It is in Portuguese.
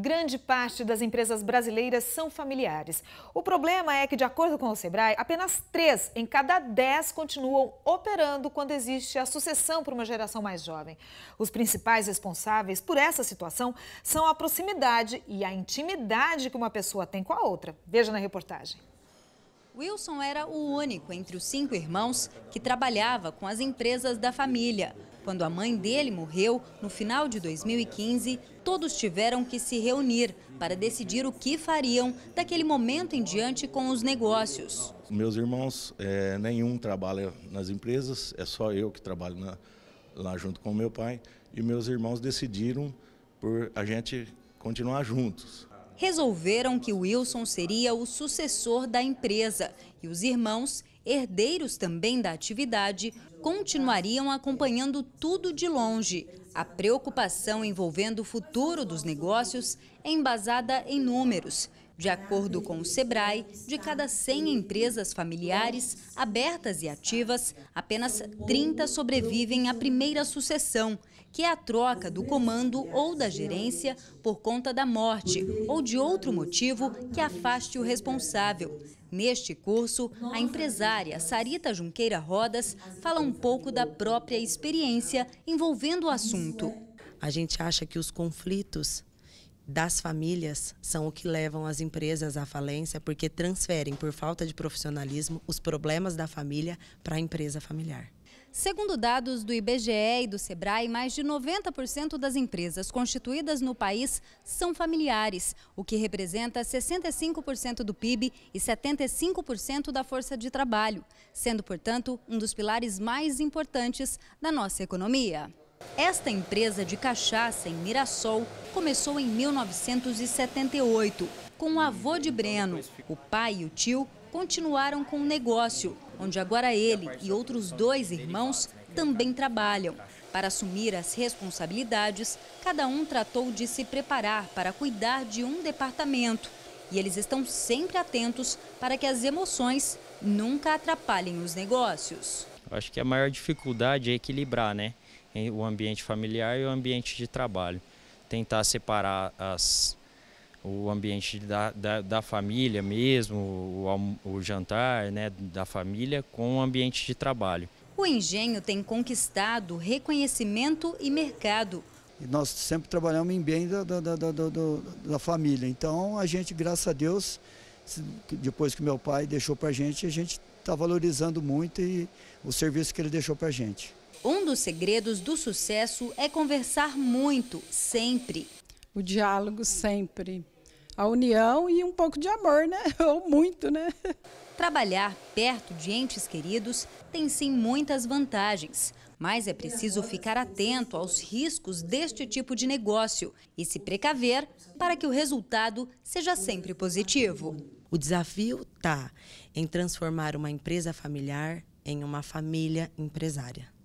Grande parte das empresas brasileiras são familiares. O problema é que, de acordo com o Sebrae, apenas 3 em cada 10 continuam operando quando existe a sucessão para uma geração mais jovem. Os principais responsáveis por essa situação são a proximidade e a intimidade que uma pessoa tem com a outra. Veja na reportagem. Wilson era o único entre os 5 irmãos que trabalhava com as empresas da família. Quando a mãe dele morreu, no final de 2015, todos tiveram que se reunir para decidir o que fariam daquele momento em diante com os negócios. Meus irmãos, nenhum trabalha nas empresas, é só eu que trabalho lá junto com meu pai. E meus irmãos decidiram por a gente continuar juntos. Resolveram que Wilson seria o sucessor da empresa e os irmãos, herdeiros também da atividade, continuariam acompanhando tudo de longe. A preocupação envolvendo o futuro dos negócios é embasada em números. De acordo com o Sebrae, de cada 100 empresas familiares abertas e ativas, apenas 30 sobrevivem à primeira sucessão, que é a troca do comando ou da gerência por conta da morte ou de outro motivo que afaste o responsável. Neste curso, a empresária Sarita Junqueira Rodas fala um pouco da própria experiência envolvendo o assunto. A gente acha que os conflitos das famílias são o que levam as empresas à falência, porque transferem, por falta de profissionalismo, os problemas da família para a empresa familiar. Segundo dados do IBGE e do Sebrae, mais de 90% das empresas constituídas no país são familiares, o que representa 65% do PIB e 75% da força de trabalho, sendo, portanto, um dos pilares mais importantes da nossa economia. Esta empresa de cachaça em Mirassol começou em 1978, com o avô de Breno. O pai e o tio continuaram com o negócio, onde agora ele e outros 2 irmãos também trabalham. Para assumir as responsabilidades, cada um tratou de se preparar para cuidar de um departamento. E eles estão sempre atentos para que as emoções nunca atrapalhem os negócios. Eu acho que a maior dificuldade é equilibrar, né? O ambiente familiar e o ambiente de trabalho. Tentar separar o ambiente da família mesmo, o jantar, né, da família, com o ambiente de trabalho. O engenho tem conquistado reconhecimento e mercado. E nós sempre trabalhamos em bem da família. Então a gente, graças a Deus, depois que meu pai deixou para a gente está valorizando muito e o serviço que ele deixou para a gente. Um dos segredos do sucesso é conversar muito, sempre. O diálogo sempre. A união e um pouco de amor, né? Ou muito, né? Trabalhar perto de entes queridos tem sim muitas vantagens, mas é preciso ficar atento aos riscos deste tipo de negócio e se precaver para que o resultado seja sempre positivo. O desafio está em transformar uma empresa familiar em uma família empresária.